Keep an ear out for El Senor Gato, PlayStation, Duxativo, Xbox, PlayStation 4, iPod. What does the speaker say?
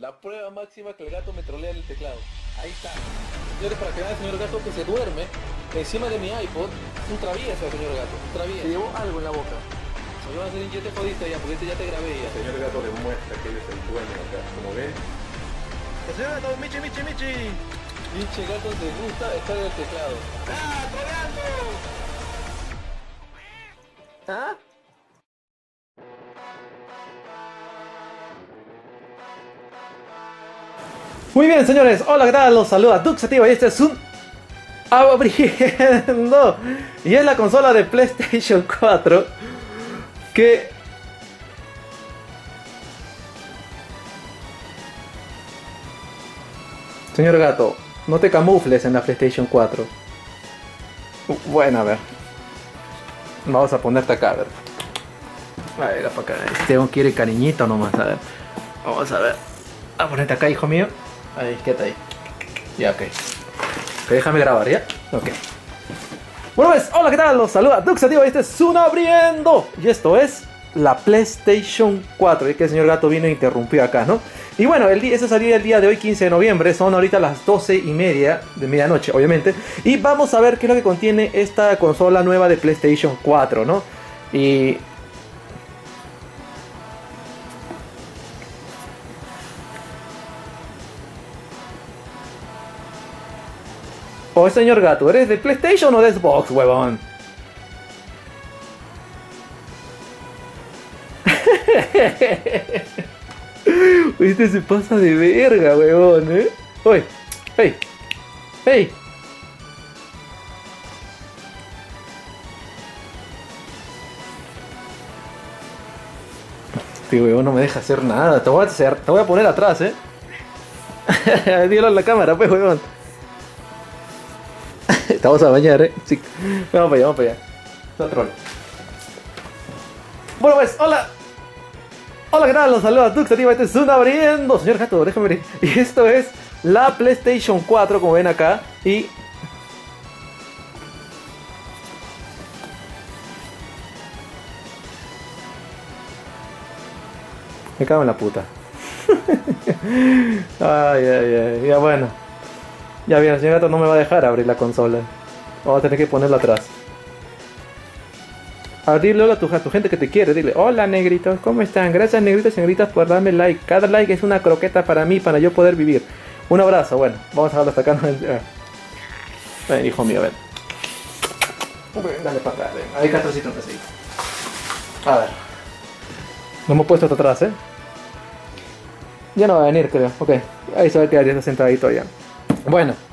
La prueba máxima que el gato me trolea en el teclado. Ahí está. Señores, para que vean al señor gato que se duerme encima de mi iPod. Un traviesa, señor gato. Un traviesa. Se llevó algo en la boca. Se llevó a hacer, yo te jodiste ya, porque ya te grabé ya. El señor gato demuestra que él es el dueño acá. Como ven. El señor gato, michi, michi, michi. Michi gato te gusta estar en el teclado. ¡Ah, troleando! ¿Ah? Muy bien, señores, hola, ¿qué tal? Los saluda Duxativo y este es un abriendo. Y es la consola de PlayStation 4 que... Señor gato, no te camufles en la PlayStation 4. Bueno, a ver. Vamos a ponerte acá, a ver. A ver, para acá. Este quiere cariñito nomás, a ver. Vamos a ver. A ponerte acá, hijo mío. Ahí, quédate ahí. Ya, ok. Que déjame grabar, ¿ya? Ok. Bueno, pues, hola, ¿qué tal? Los saluda Duxativo, este es un abriendo. Y esto es la PlayStation 4. Y que el señor gato vino e interrumpió acá, ¿no? Y bueno, ese salió el día de hoy, 15 de noviembre. Son ahorita las 12:30 de medianoche, obviamente. Y vamos a ver qué es lo que contiene esta consola nueva de PlayStation 4, ¿no? Y... Oh, señor gato, ¿eres de PlayStation o de Xbox, huevón? Este se pasa de verga, huevón, ¿eh? Uy, hey, hey. Este huevón no me deja hacer nada. Te voy a poner atrás, ¿eh? Dilo a la cámara, pues, huevón. Te vamos a bañar, ¿eh? Sí. Vamos para allá, vamos para allá. Está troll. Bueno, pues, hola. Hola, ¿qué tal? Los saludos a Duxativo. Este es un abriendo. Señor gato, déjame ver. Y esto es la PlayStation 4, como ven acá. Y... me cago en la puta. Ay, ay, ay. Ya, bueno. Ya bien, el señor gato no me va a dejar abrir la consola. Vamos a tener que ponerla atrás. Dile hola a tu gente que te quiere. Dile, hola negritos, ¿cómo están? Gracias negritos y negritas por darme like. Cada like es una croqueta para mí, para yo poder vivir. Un abrazo, bueno, vamos a dejarlo hasta acá. Ven, hijo mío, ven. Dale para acá, ven. Ahí castrocito, castrocito. A ver. Lo hemos puesto hasta atrás, ¿eh? Ya no va a venir, creo. Ok, ahí se va a quedar ya sentadito ya. Bueno.